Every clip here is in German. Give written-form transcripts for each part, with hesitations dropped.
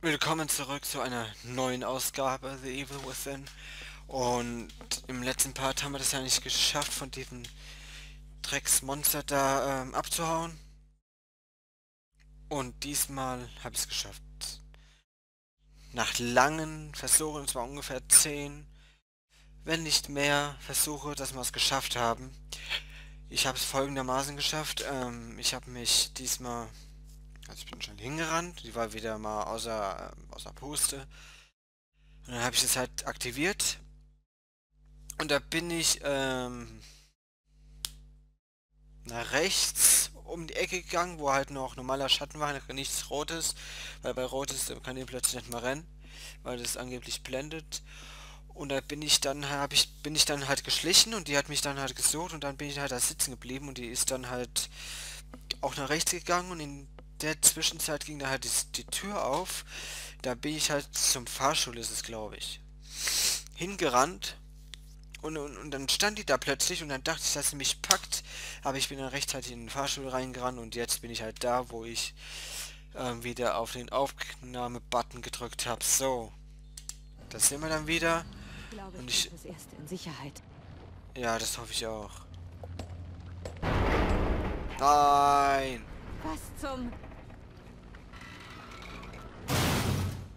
Willkommen zurück zu einer neuen Ausgabe The Evil Within. Und im letzten Part haben wir das ja nicht geschafft, von diesem Drecksmonster da abzuhauen. Und diesmal habe ich es geschafft. Nach langen Versuchen, und zwar ungefähr 10, wenn nicht mehr, Versuche, dass wir es geschafft haben. Ich habe es folgendermaßen geschafft. Ich habe mich diesmal... Also ich bin schon hingerannt, die war wieder mal außer Puste. Und dann habe ich das halt aktiviert. Und da bin ich nach rechts um die Ecke gegangen, wo halt noch normaler Schatten war, nichts Rotes. Weil bei Rotes kann ich plötzlich nicht mehr rennen, weil das angeblich blendet. Und da bin ich dann halt geschlichen und die hat mich dann halt gesucht und dann bin ich halt da sitzen geblieben und die ist dann halt auch nach rechts gegangen und in der Zwischenzeit ging da halt die Tür auf. Da bin ich halt zum Fahrstuhl, ist es glaube ich, hingerannt und dann stand die da plötzlich und dann dachte ich, dass sie mich packt, aber ich bin dann rechtzeitig in den Fahrstuhl reingerannt und jetzt bin ich halt da, wo ich wieder auf den Aufnahme-Button gedrückt habe. So, das sehen wir dann wieder. Ich glaube, und ich das erste in Sicherheit. Ja, das hoffe ich auch. Nein! Was zum...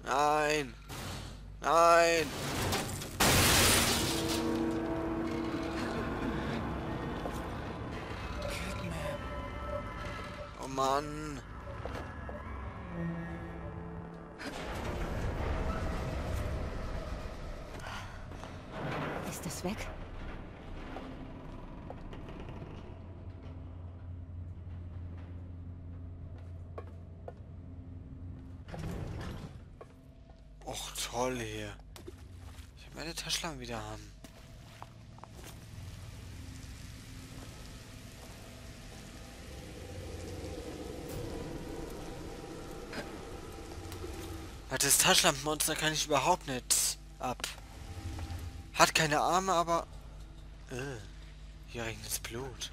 Nein! Nein! Oh Mann! Ist das weg? Och, toll hier. Ich will meine Taschenlampe wieder haben. Das Taschenlampenmonster kann ich überhaupt nicht ab. Hat keine Arme, aber... hier regnet's Blut.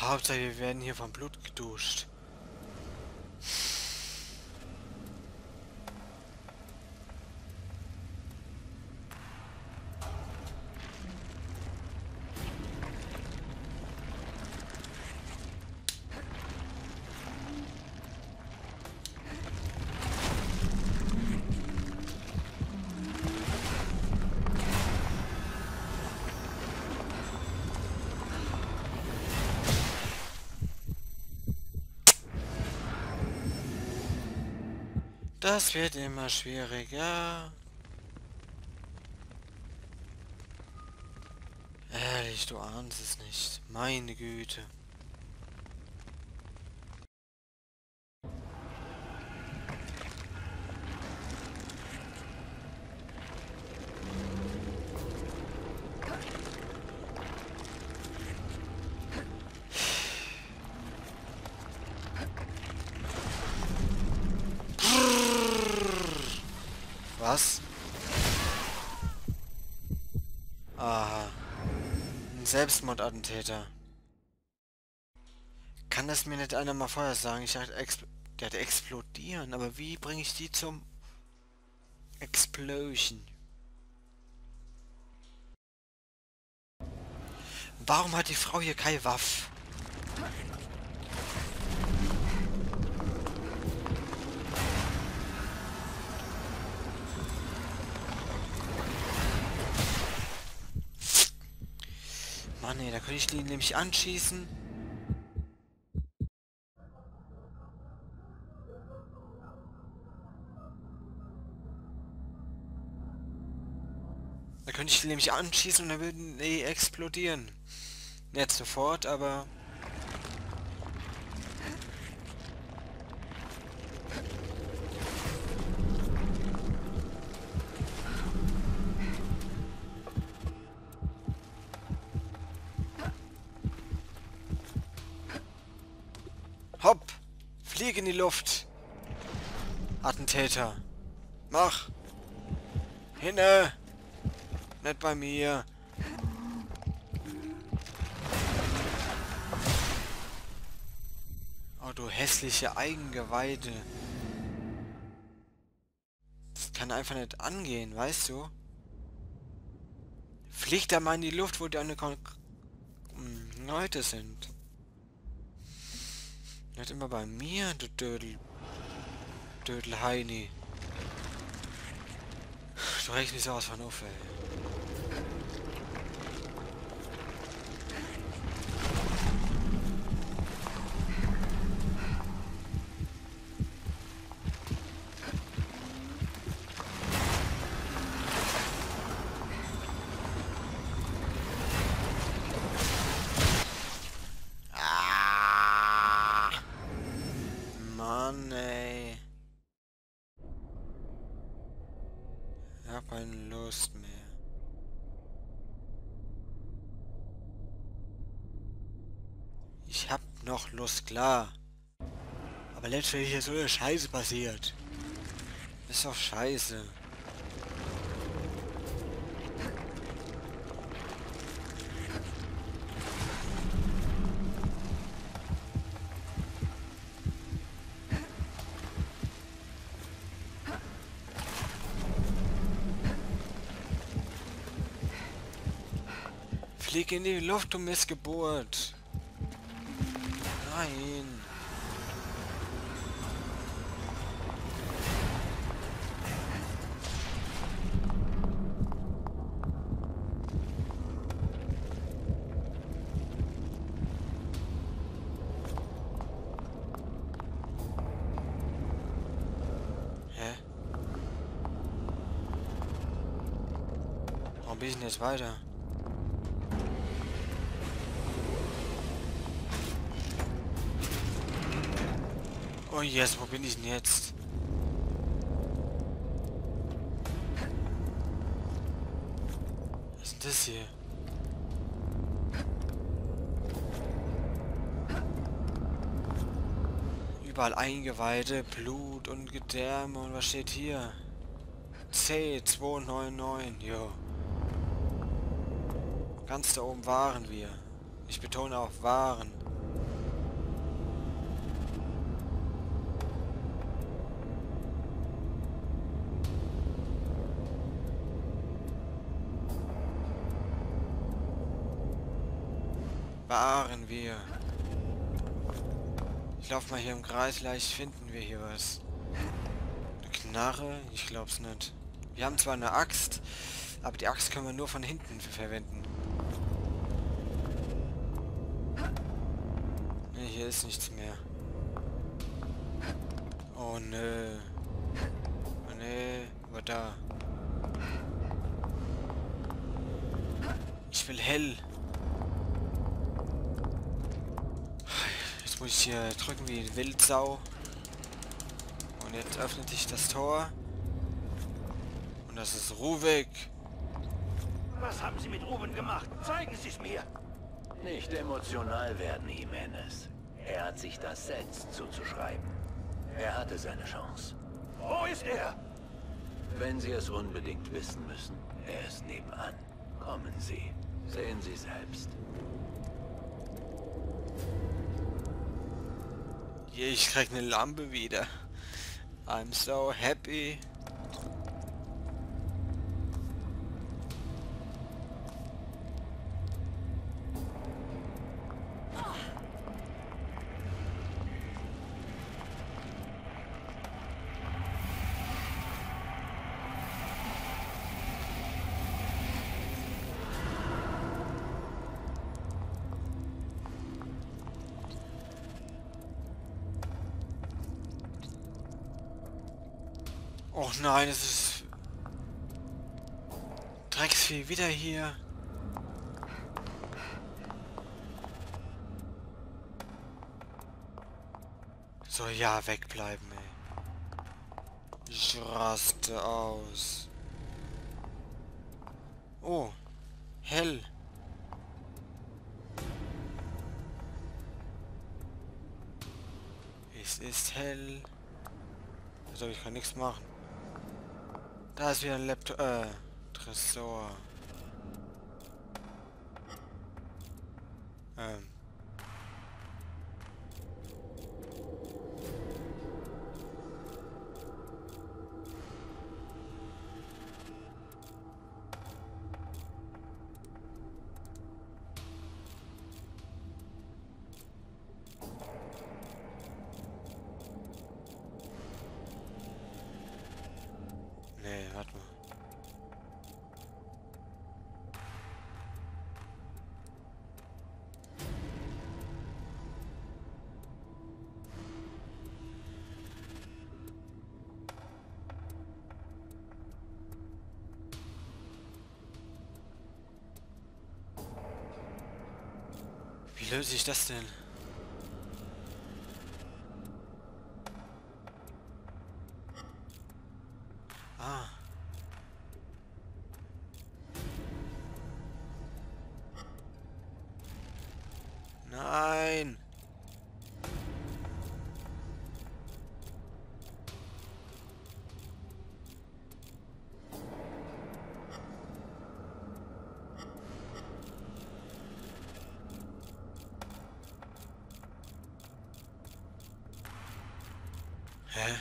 Hauptsache, wir werden hier vom Blut geduscht. Das wird immer schwieriger. Ehrlich, du ahnst es nicht. Meine Güte. Was? Aha. Ein Selbstmordattentäter. Kann das mir nicht einer mal vorher sagen? Ich dachte, der hat explodieren. Aber wie bringe ich die zum... Explosion? Warum hat die Frau hier keine Waffe? Ah ne, da könnte ich ihn nämlich anschießen. Da könnte ich ihn nämlich anschießen und er würde explodieren. Nicht sofort, aber... flieg in die Luft. Attentäter. Mach. Hinne. Nicht bei mir. Oh, du hässliche Eigengeweide. Das kann einfach nicht angehen, weißt du? Flieg da mal in die Luft, wo deine Leute sind. Nicht immer bei mir, du Dödel. Dödel Heini. Du regst mich so aus von Uff, ey. Ich hab noch Lust, klar. Aber letztendlich ist so eine Scheiße passiert. Ist doch scheiße. Flieg in die Luft, du Missgeburt. Nein. Hä? Warum bin ich denn jetzt weiter? Oh yes, wo bin ich denn jetzt? Was ist denn das hier? Überall Eingeweide, Blut und Gedärme und was steht hier? C299, jo. Ganz da oben waren wir. Ich betone auf waren. Waren wir. Ich laufe mal hier im Kreis, vielleicht finden wir hier was. Eine Knarre? Ich glaub's nicht. Wir haben zwar eine Axt, aber die Axt können wir nur von hinten verwenden. Ne, hier ist nichts mehr. Oh nö. Oh nö, aber da. Ich will hell. Muss ich hier drücken wie Wildsau. Und jetzt öffnet sich das Tor. Und das ist Ruvik. Was haben Sie mit Ruben gemacht? Zeigen Sie es mir! Nicht emotional werden, Jiménez. Er hat sich das selbst zuzuschreiben. Er hatte seine Chance. Wo ist er? Wenn Sie es unbedingt wissen müssen, er ist nebenan. Kommen Sie. Sehen Sie selbst. Ich krieg eine Lampe wieder. I'm so happy. Och nein, es ist... Drecksvieh wieder hier. So, ja, wegbleiben, ey. Ich raste aus. Oh, hell. Ist Es ist hell. Also ich kann nichts machen. Da ist wieder ein Laptop. Tresor. Nee, warte mal. Wie löse ich das denn? Nein! Hä?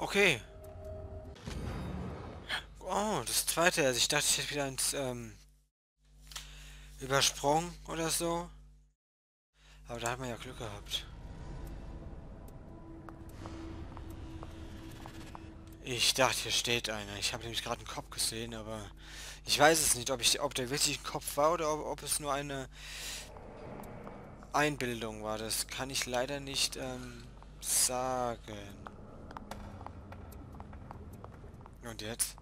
Okay. Oh, das zweite. Also ich dachte, ich hätte wieder eins übersprungen oder so. Aber da hat man ja Glück gehabt. Ich dachte, hier steht einer. Ich habe nämlich gerade einen Kopf gesehen, aber ich weiß es nicht, ob der wirklich ein Kopf war oder ob es nur eine Einbildung war. Das kann ich leider nicht sagen. Und jetzt?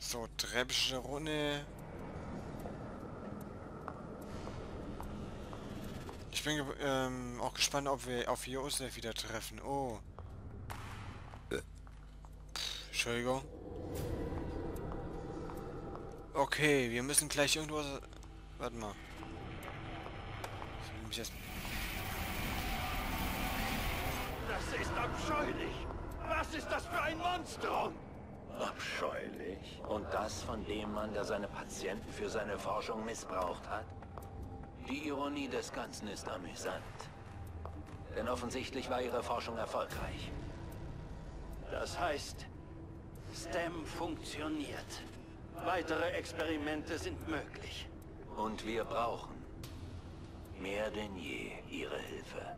So, treppige Runde. Ich bin auch gespannt, ob wir auf Josef wieder treffen. Oh. Entschuldigung. Okay, wir müssen gleich irgendwo... Warte mal. Ich mich jetzt... Das ist abscheulich! Was ist das für ein Monstrum? Abscheulich? Und das von dem Mann, der seine Patienten für seine Forschung missbraucht hat? Die Ironie des Ganzen ist amüsant. Denn offensichtlich war ihre Forschung erfolgreich. Das heißt, STEM funktioniert. Weitere Experimente sind möglich. Und wir brauchen mehr denn je Ihre Hilfe.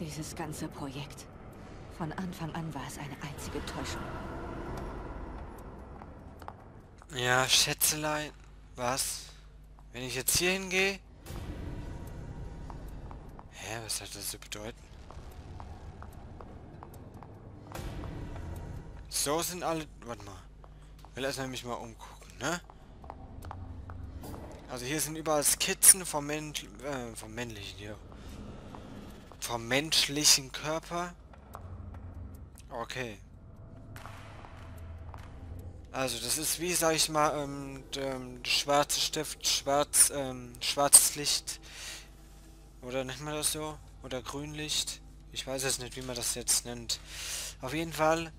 Dieses ganze Projekt. Von Anfang an war es eine einzige Täuschung. Ja, Schätzelein. Was? Wenn ich jetzt hier hingehe? Hä, was hat das zu bedeuten? So sind alle... Warte mal. Ich will erstmal mich mal umgucken, ne? Also hier sind überall Skizzen vom menschlichen Körper. Okay. Also das ist wie, sag ich mal, schwarze Stift, schwarzes Licht. Oder nennt man das so? Oder Grünlicht? Ich weiß jetzt nicht, wie man das jetzt nennt. Auf jeden Fall...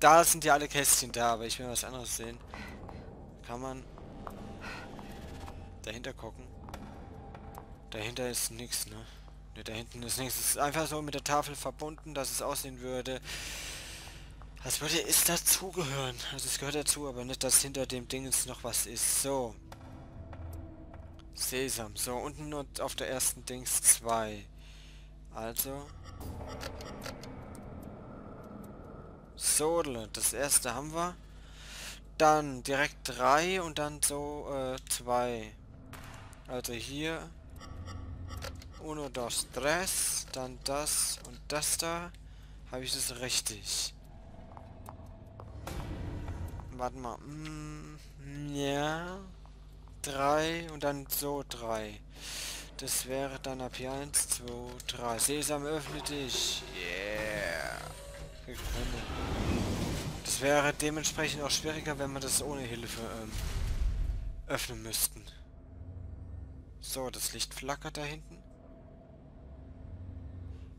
Da sind ja alle Kästchen da, aber ich will was anderes sehen. Kann man dahinter gucken? Dahinter ist nichts, ne? Ne, da hinten ist nichts. Es ist einfach so mit der Tafel verbunden, dass es aussehen würde, als würde es dazugehören. Also es gehört dazu, aber nicht, dass hinter dem Ding jetzt noch was ist. So. Sesam. So, unten nur auf der ersten Dings 2. Also... So, das erste haben wir. Dann direkt 3 und dann so 2. Also hier. Uno, dos, tres. Dann das und das da. Habe ich das richtig? Warte mal. Ja. 3 und dann so 3. Das wäre dann ab hier 1, 2, 3. Sesam, öffne dich. Yeah. Das wäre dementsprechend auch schwieriger, wenn wir das ohne Hilfe öffnen müssten. So, das Licht flackert da hinten.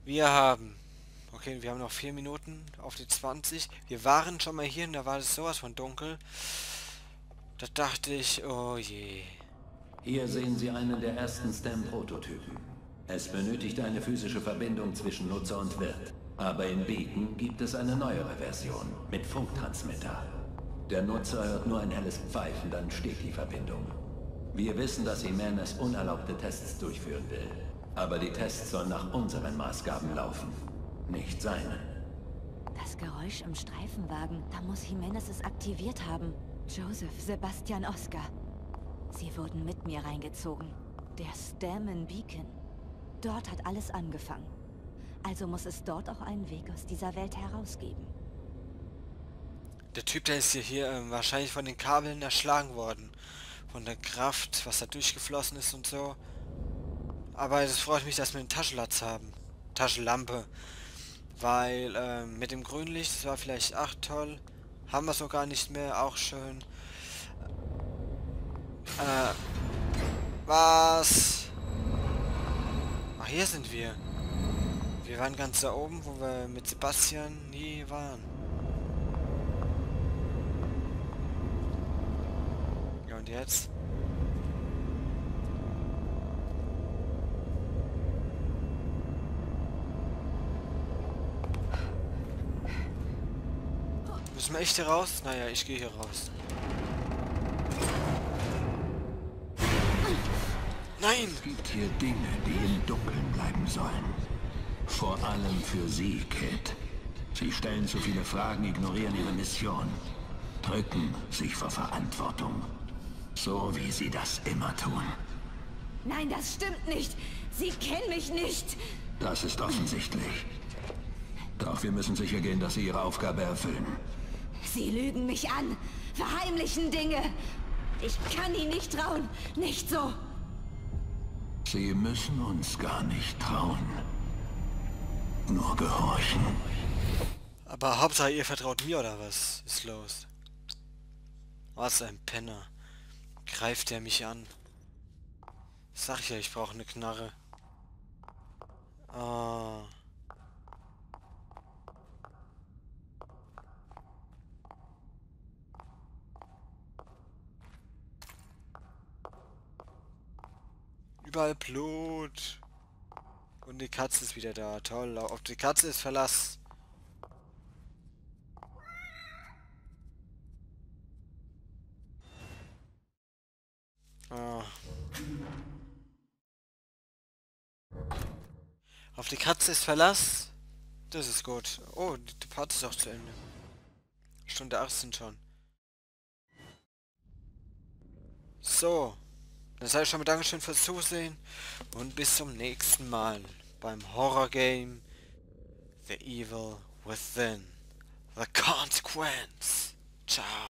Wir haben... Okay, wir haben noch 4 Minuten auf die 20. Wir waren schon mal hier und da war es sowas von dunkel. Da dachte ich, oh je. Hier sehen Sie einen der ersten STEM-Prototypen. Es benötigt eine physische Verbindung zwischen Nutzer und Wirt. Aber in Beacon gibt es eine neuere Version mit Funktransmitter. Der Nutzer hört nur ein helles Pfeifen, dann steht die Verbindung. Wir wissen, dass Jiménez unerlaubte Tests durchführen will. Aber die Tests sollen nach unseren Maßgaben laufen, nicht seinen. Das Geräusch im Streifenwagen, da muss Jiménez es aktiviert haben. Josef, Sebastian, Oscar. Sie wurden mit mir reingezogen. Der STEM in Beacon. Dort hat alles angefangen. Also muss es dort auch einen Weg aus dieser Welt herausgeben. Der Typ, der ist hier wahrscheinlich von den Kabeln erschlagen worden. Von der Kraft, was da durchgeflossen ist und so. Aber es freut mich, dass wir einen Taschenlatz haben. Taschenlampe. Weil mit dem Grünlicht, das war vielleicht ach toll. Haben wir es sogar nicht mehr, auch schön. Was? Ach, hier sind wir. Wir waren ganz da oben, wo wir mit Sebastian nie waren. Ja, und jetzt? Müssen wir echt hier raus? Naja, ich gehe hier raus. Nein! Es gibt hier Dinge, die im Dunkeln bleiben sollen. Vor allem für Sie, Kid. Sie stellen zu viele Fragen, ignorieren Ihre Mission. Drücken sich vor Verantwortung. So wie Sie das immer tun. Nein, das stimmt nicht. Sie kennen mich nicht. Das ist offensichtlich. Doch wir müssen sichergehen, dass Sie Ihre Aufgabe erfüllen. Sie lügen mich an. Verheimlichen Dinge. Ich kann Ihnen nicht trauen. Nicht so. Sie müssen uns gar nicht trauen. Nur gehorchen. Aber Hauptsache ihr vertraut mir oder was? Ist los. Was ein Penner. Greift er mich an. Sag ich ja, ich brauche eine Knarre. Oh. Überall Blut. Und die Katze ist wieder da. Toll. Auf die Katze ist Verlass. Ah. Auf die Katze ist Verlass. Das ist gut. Oh, die Party ist auch zu Ende. Stunde 18 schon. So. Dann sage ich schon mal Dankeschön fürs Zusehen und bis zum nächsten Mal beim Horror-Game The Evil Within. The Consequence. Ciao.